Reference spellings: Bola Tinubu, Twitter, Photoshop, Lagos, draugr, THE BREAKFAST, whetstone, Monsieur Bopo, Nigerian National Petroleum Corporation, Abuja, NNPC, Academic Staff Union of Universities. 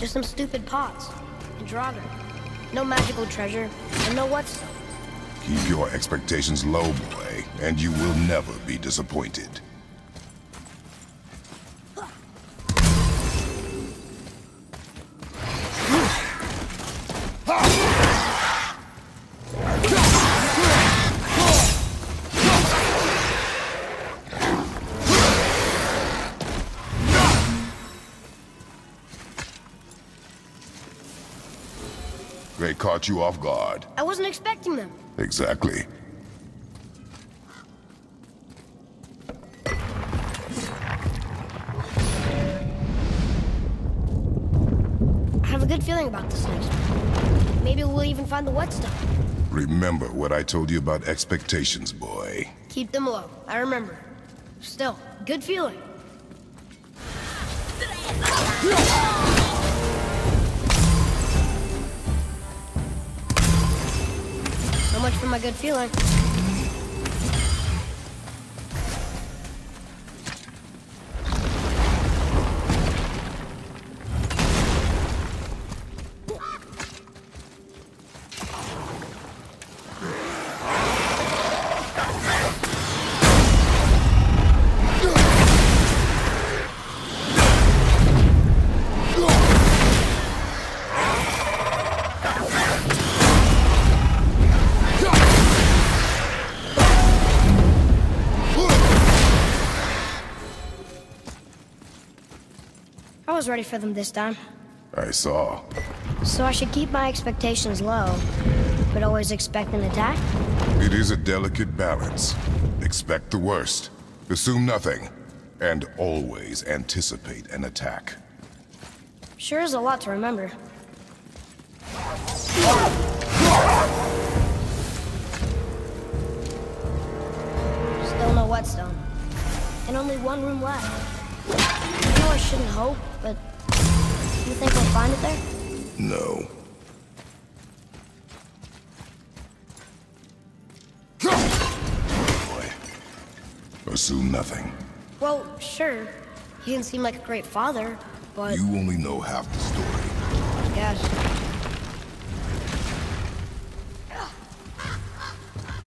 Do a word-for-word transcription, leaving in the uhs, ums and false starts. Just some stupid pots and draugr. No magical treasure and no whetstone. Keep your expectations low, boy, and you will never be disappointed. They caught you off guard. I wasn't expecting them. Exactly. I have a good feeling about this next one. Maybe we'll even find the whetstone. Remember what I told you about expectations, boy. Keep them low. I remember. Still, good feeling. Much for my good feeling. I was ready for them this time. I saw. So I should keep my expectations low, but always expect an attack? It is a delicate balance. Expect the worst, assume nothing, and always anticipate an attack. Sure is a lot to remember. Still no whetstone. And only one room left. I know I shouldn't hope, but you think I'll find it there? No. Boy. Assume nothing. Well, sure. He didn't seem like a great father, but... You only know half the story. I guess.